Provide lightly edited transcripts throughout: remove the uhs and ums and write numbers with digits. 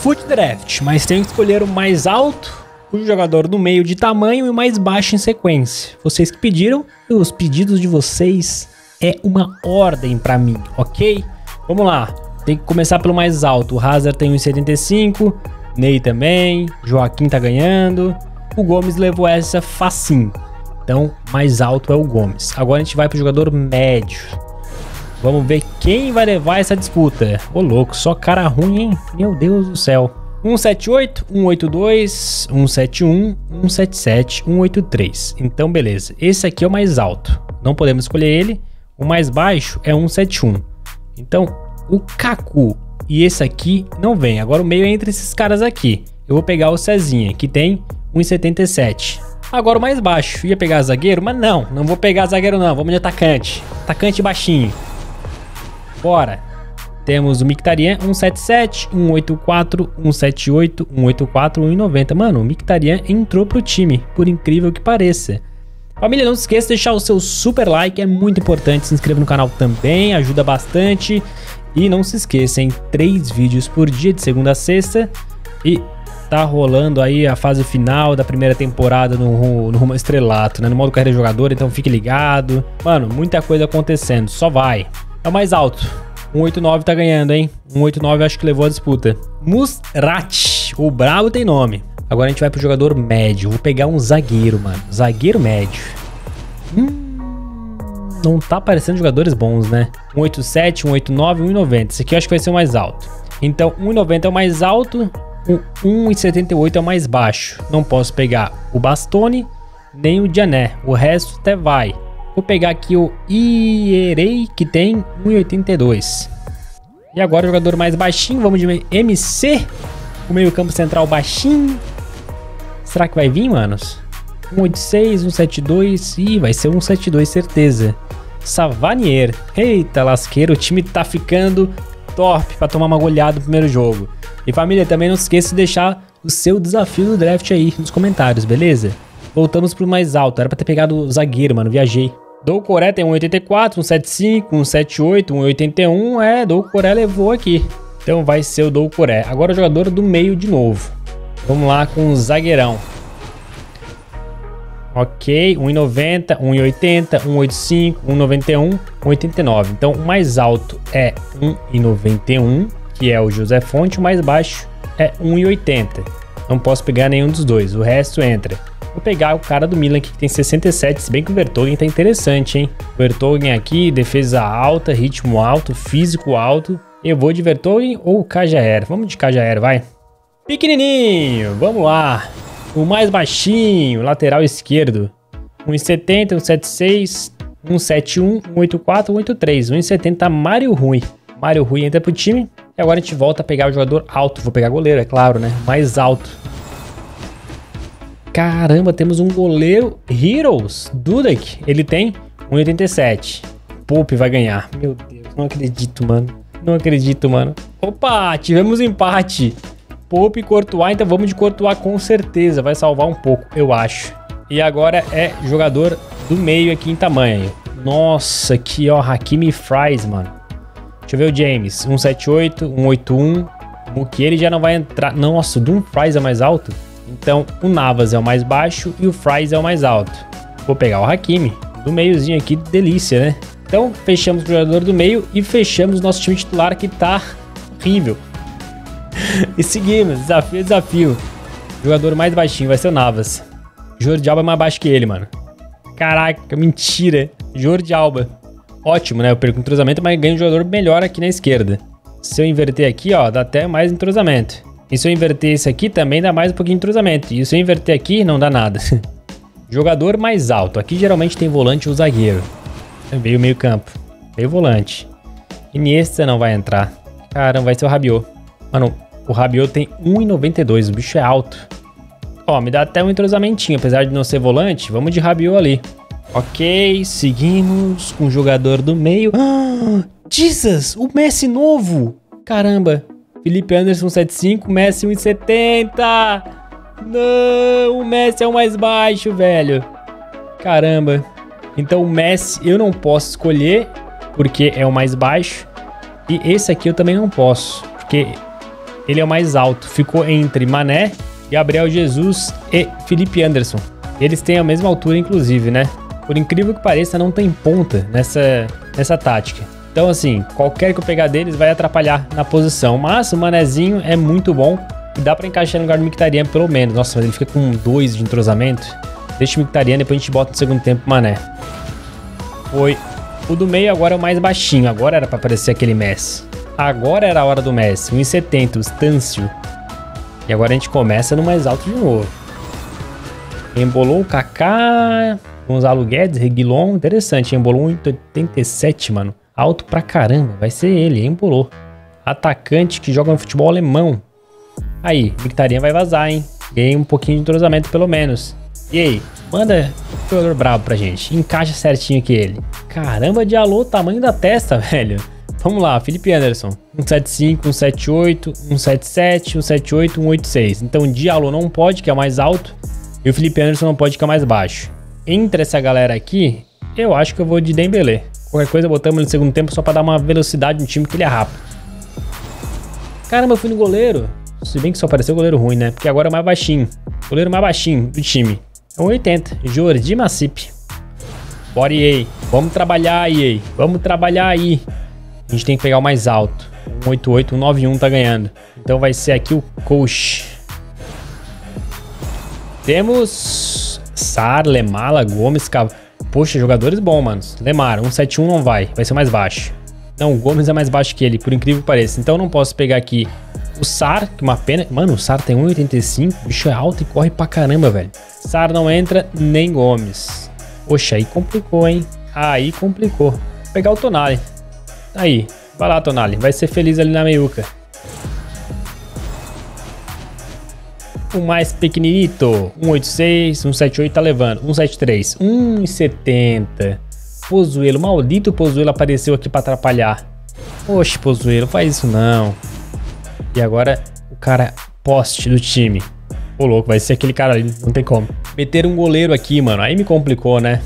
Foot Draft, mas tenho que escolher o mais alto, o jogador do meio de tamanho e o mais baixo em sequência. Vocês que pediram, os pedidos de vocês é uma ordem pra mim, ok? Vamos lá, tem que começar pelo mais alto. O Hazard tem 1,75, Ney também, Joaquim tá ganhando. O Gomes levou essa facinho. Então, mais alto é o Gomes. Agora a gente vai pro jogador médio. Vamos ver quem vai levar essa disputa. Ô louco, só cara ruim, hein? Meu Deus do céu. 178, 182, 171, 177, 183. Então, beleza. Esse aqui é o mais alto. Não podemos escolher ele. O mais baixo é 171. Então, o Kaku e esse aqui não vem. Agora o meio é entre esses caras aqui. Eu vou pegar o Cezinha, que tem 1,77. Agora o mais baixo. Ia pegar zagueiro, mas não. Não vou pegar zagueiro não. Vamos de atacante. Atacante baixinho. Bora. Temos o Mkhitaryan, 1,77, 1,84, 1,78, 1,84, 1,90. Mano, o Mkhitaryan entrou pro time, por incrível que pareça. Família, não se esqueça de deixar o seu super like. É muito importante. Se inscreva no canal também. Ajuda bastante. E não se esqueça, hein? 3 vídeos por dia, de segunda a sexta. E... tá rolando aí a fase final da primeira temporada no rumo estrelato, né? No modo carreira de jogador, então fique ligado. Mano, muita coisa acontecendo, só vai. É o mais alto. 189 tá ganhando, hein? 189 acho que levou a disputa. Musrati, o brabo tem nome. Agora a gente vai pro jogador médio. Vou pegar um zagueiro, mano. Zagueiro médio. Não tá aparecendo jogadores bons, né? 187, 189, 190. Esse aqui eu acho que vai ser o mais alto. Então, 190 é o mais alto. O 1,78 é o mais baixo. Não posso pegar o Bastoni nem o Diané, o resto até vai. Vou pegar aqui o Ierei, que tem 1,82. E agora o jogador mais baixinho, vamos de MC. O meio campo central baixinho. Será que vai vir, manos? 1,86, 1,72. Ih, vai ser 1,72, certeza. Savanier. Eita lasqueira, o time tá ficando top pra tomar uma goleada no primeiro jogo. E família, também não se esqueça de deixar o seu desafio do draft aí nos comentários, beleza? Voltamos pro mais alto, era pra ter pegado o zagueiro, mano, viajei. Doucouré tem 1,84, 1,75, 1,78, 1,81, é, Doucouré levou aqui. Então vai ser o Doucouré. Agora o jogador do meio de novo. Vamos lá com o zagueirão. Ok, 1,90, 1,80, 1,85, 1,91, 1,89. Então o mais alto é 1,91. Que é o José Fonte, o mais baixo é 1,80. Não posso pegar nenhum dos dois, o resto entra. Vou pegar o cara do Milan aqui, que tem 67, se bem que o Vertoghen tá interessante, hein? Vertoghen aqui, defesa alta, ritmo alto, físico alto. Eu vou de Vertoghen ou Cajaer? Vamos de Cajaer, vai. Pequenininho, vamos lá. O mais baixinho, lateral esquerdo. 1,70, 1,76, 1,71, 1,84, 1,83. 1,70, Mario Rui. Mario Rui entra pro time. E agora a gente volta a pegar o jogador alto. Vou pegar goleiro, é claro, né? Mais alto. Caramba, temos um goleiro Heroes. Dudek, ele tem 1,87. Pope vai ganhar. Meu Deus, não acredito, mano. Não acredito, mano. Opa, tivemos empate. Pope e Courtois, então vamos de Courtois com certeza. Vai salvar um pouco, eu acho. E agora é jogador do meio aqui em tamanho. Nossa, aqui ó, Hakimi Fries, mano. Deixa eu ver o James, 178, 181, o que ele já não vai entrar. Nossa, o Dumfries é mais alto? Então o Navas é o mais baixo e o Fries é o mais alto. Vou pegar o Hakimi, do meiozinho aqui, delícia, né? Então fechamos o jogador do meio e fechamos nosso time titular que tá horrível. E seguimos, desafio, desafio. O jogador mais baixinho vai ser o Navas. Jordi Alba é mais baixo que ele, mano. Caraca, mentira, Jordi Alba. Ótimo, né? Eu perco entrosamento, mas ganho um jogador melhor aqui na esquerda. Se eu inverter aqui, ó, dá até mais entrosamento. E se eu inverter esse aqui, também dá mais um pouquinho de entrosamento. E se eu inverter aqui, não dá nada. Jogador mais alto. Aqui geralmente tem volante ou zagueiro. Veio meio campo. Veio volante. Iniesta não vai entrar. Caramba, vai ser o Rabiot. Mano, o Rabiot tem 1,92. O bicho é alto. Ó, me dá até um entrosamentinho. Apesar de não ser volante, vamos de Rabiot ali. Ok, seguimos com o jogador do meio. Ah, Jesus, o Messi novo. Caramba, Felipe Anderson 1,75, Messi 1,70. Não, o Messi é o mais baixo, velho. Caramba. Então o Messi eu não posso escolher, porque é o mais baixo. E esse aqui eu também não posso, porque ele é o mais alto. Ficou entre Mané, Gabriel Jesus e Felipe Anderson. Eles têm a mesma altura, inclusive, né? Por incrível que pareça, não tem ponta nessa tática. Então, assim, qualquer que eu pegar deles vai atrapalhar na posição. Mas o Manézinho é muito bom e dá pra encaixar no lugar do Mkhitaryan, pelo menos. Nossa, mas ele fica com 2 de entrosamento. Deixa o Mkhitaryan, depois a gente bota no segundo tempo o Mané. Foi. O do meio agora é o mais baixinho. Agora era pra aparecer aquele Messi. Agora era a hora do Messi. 1,70, o Stâncio. E agora a gente começa no mais alto de novo. Embolou o Kaká... Gonzalo Guedes, Reguilon, interessante, embolou 1,87, mano. Alto pra caramba, vai ser ele, embolou. Atacante que joga no futebol alemão. Aí, Mkhitaryan vai vazar, hein? Ganhei um pouquinho de entrosamento, pelo menos. E aí, manda um jogador brabo pra gente, encaixa certinho aqui ele. Caramba, Diallo, tamanho da testa, velho. Vamos lá, Felipe Anderson, 1,75, 1,78, 1,77, 1,78, 1,86. Então, Diallo não pode, que é o mais alto, e o Felipe Anderson não pode, que é o mais baixo. Entre essa galera aqui, eu acho que eu vou de Dembélé. Qualquer coisa botamos no segundo tempo só pra dar uma velocidade no time, que ele é rápido. Caramba, eu fui no goleiro. Se bem que só apareceu goleiro ruim, né? Porque agora é o mais baixinho. Goleiro mais baixinho do time. É 1,80. Jordi Massip. Bora, EA. Vamos trabalhar, EA. Vamos trabalhar aí. A gente tem que pegar o mais alto. 1,88, 1,91 tá ganhando. Então vai ser aqui o coach. Temos... Sar, Lemala, Gomes, Cavani. Poxa, jogadores bons, mano. Lemar, 1,71 não vai. Vai ser mais baixo. Não, o Gomes é mais baixo que ele, por incrível que pareça. Então eu não posso pegar aqui o Sar, que é uma pena. Mano, o Sar tem 1,85. O bicho é alto e corre pra caramba, velho. Sar não entra, nem Gomes. Poxa, aí complicou, hein? Aí complicou. Vou pegar o Tonali. Aí, vai lá, Tonali. Vai ser feliz ali na meiuca. O mais pequenito, 1,86, 1,78 tá levando, 1,73, 1,70. Pozuelo, maldito Pozuelo apareceu aqui pra atrapalhar. Oxe, Pozuelo, faz isso não. E agora o cara poste do time. Ô louco, vai ser aquele cara ali, não tem como. Meter um goleiro aqui, mano, aí me complicou, né?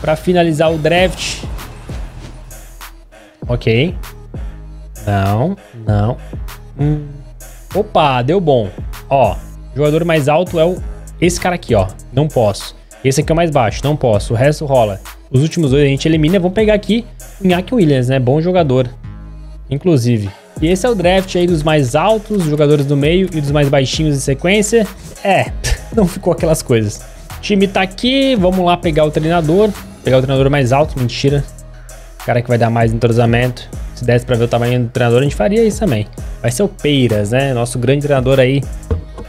Pra finalizar o draft. Ok. Não, não. Opa, deu bom. Ó, o jogador mais alto é esse cara aqui, ó. Não posso. Esse aqui é o mais baixo, não posso. O resto rola. Os últimos dois a gente elimina. Vamos pegar aqui o Nhaki Williams, né? Bom jogador, inclusive. E esse é o draft aí dos mais altos, jogadores do meio e dos mais baixinhos em sequência. É, não ficou aquelas coisas. O time tá aqui, vamos lá pegar o treinador. Pegar o treinador mais alto, mentira. O cara que vai dar mais entrosamento. Se desse pra ver o tamanho do treinador, a gente faria isso também. Vai ser o Peiras, né? Nosso grande treinador aí,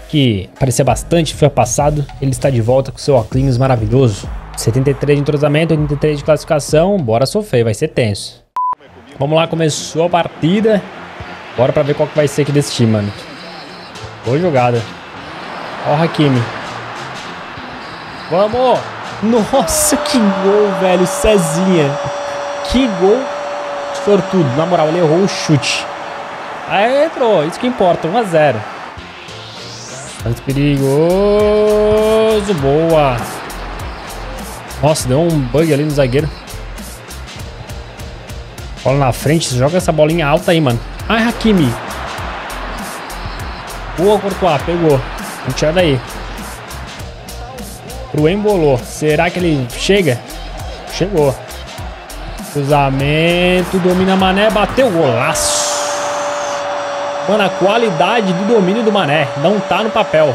que apareceu bastante, foi passado. Ele está de volta com seu óculos maravilhoso. 73 de entrosamento, 83 de classificação. Bora sofrer, vai ser tenso. Vamos lá, começou a partida. Bora pra ver qual que vai ser aqui desse time, mano. Boa jogada. Ó o Hakimi. Vamos! Nossa, que gol, velho. Cezinha. Que gol sortudo. Na moral, ele errou o chute. Aí entrou, isso que importa, 1-0. Mas perigoso, boa. Nossa, deu um bug ali no zagueiro. Bola na frente, joga essa bolinha alta aí, mano. Ai, Hakimi. Boa, Courtois, pegou. Tira daí. Pro embolou. Será que ele chega? Chegou. Cruzamento, domina Mané, bateu, golaço. Mano, a qualidade do domínio do Mané não tá no papel.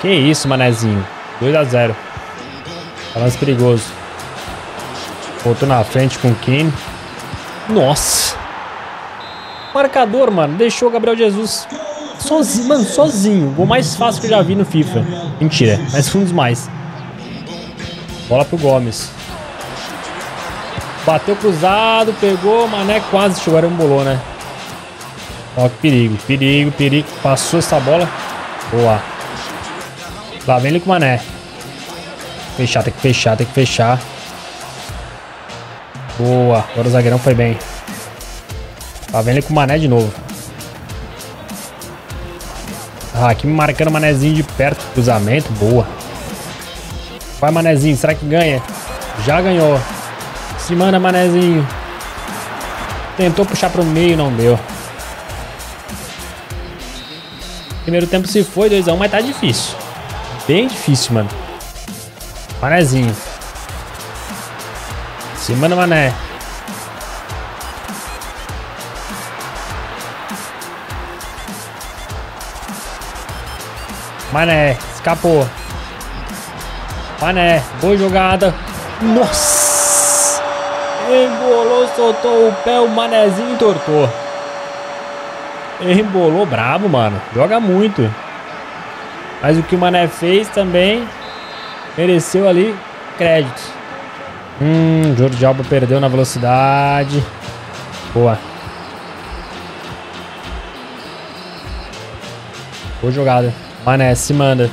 Que isso, Manézinho. 2-0. Balanço perigoso. Voltou na frente com o Kane. Nossa. Marcador, mano. Deixou o Gabriel Jesus sozinho. Mano, sozinho. O gol mais fácil que eu já vi no FIFA. Mentira, mas um dos mais. Bola pro Gomes. Bateu cruzado, pegou. Mané quase chegou, embolou, né? Ó, que perigo, perigo, perigo. Passou essa bola. Boa. Lá vem ele com o Mané. Fechar, tem que fechar, tem que fechar. Boa. Agora o zagueirão foi bem. Lá vem ele com o Mané de novo. Ah, aqui me marcando o Manézinho de perto. Cruzamento, boa. Vai, Manézinho, será que ganha? Já ganhou. Se manda, Manézinho. Tentou puxar pro meio, não deu. Primeiro tempo se foi, 2x1, mas tá difícil. Bem difícil, mano. Manézinho. Cima do Mané. Mané, escapou. Mané, boa jogada. Nossa! Embolou, soltou o pé, o Manézinho entortou. Embolou, brabo, mano. Joga muito. Mas o que o Mané fez também mereceu ali crédito. Jordi Alba perdeu na velocidade. Boa. Boa jogada. Mané se manda.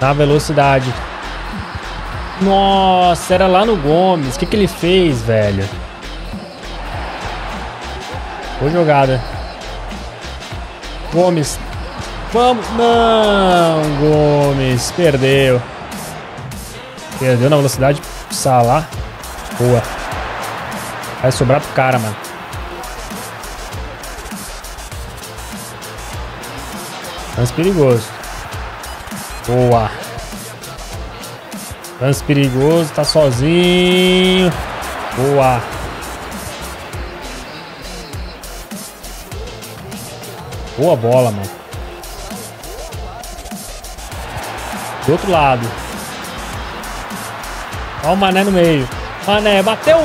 Na velocidade. Nossa, era lá no Gomes. O que que ele fez, velho? Boa jogada. Gomes. Vamos. Não, Gomes. Perdeu. Perdeu na velocidade. Salah. Boa. Vai sobrar pro cara, mano. Lance perigoso. Boa. Lance perigoso. Tá sozinho. Boa. Boa bola, mano. Do outro lado. Olha o Mané no meio. Mané bateu.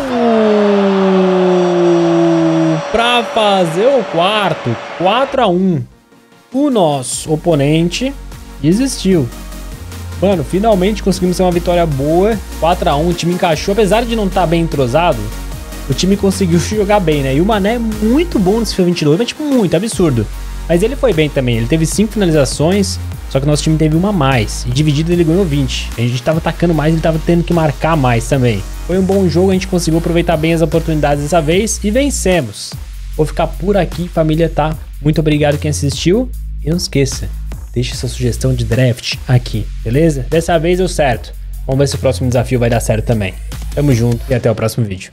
Pra fazer o quarto. 4x1. O nosso oponente desistiu. Mano, finalmente conseguimos ter uma vitória boa. 4x1, o time encaixou. Apesar de não estar bem entrosado, o time conseguiu jogar bem, né? E o Mané é muito bom nesse FIFA 22, mas tipo, muito absurdo. Mas ele foi bem também, ele teve 5 finalizações. Só que o nosso time teve uma a mais. E dividido ele ganhou 20. A gente tava atacando mais, ele tava tendo que marcar mais também. Foi um bom jogo, a gente conseguiu aproveitar bem as oportunidades dessa vez. E vencemos. Vou ficar por aqui, família, tá? Muito obrigado quem assistiu. E não esqueça, deixe sua sugestão de draft aqui, beleza? Dessa vez deu certo. Vamos ver se o próximo desafio vai dar certo também. Tamo junto e até o próximo vídeo.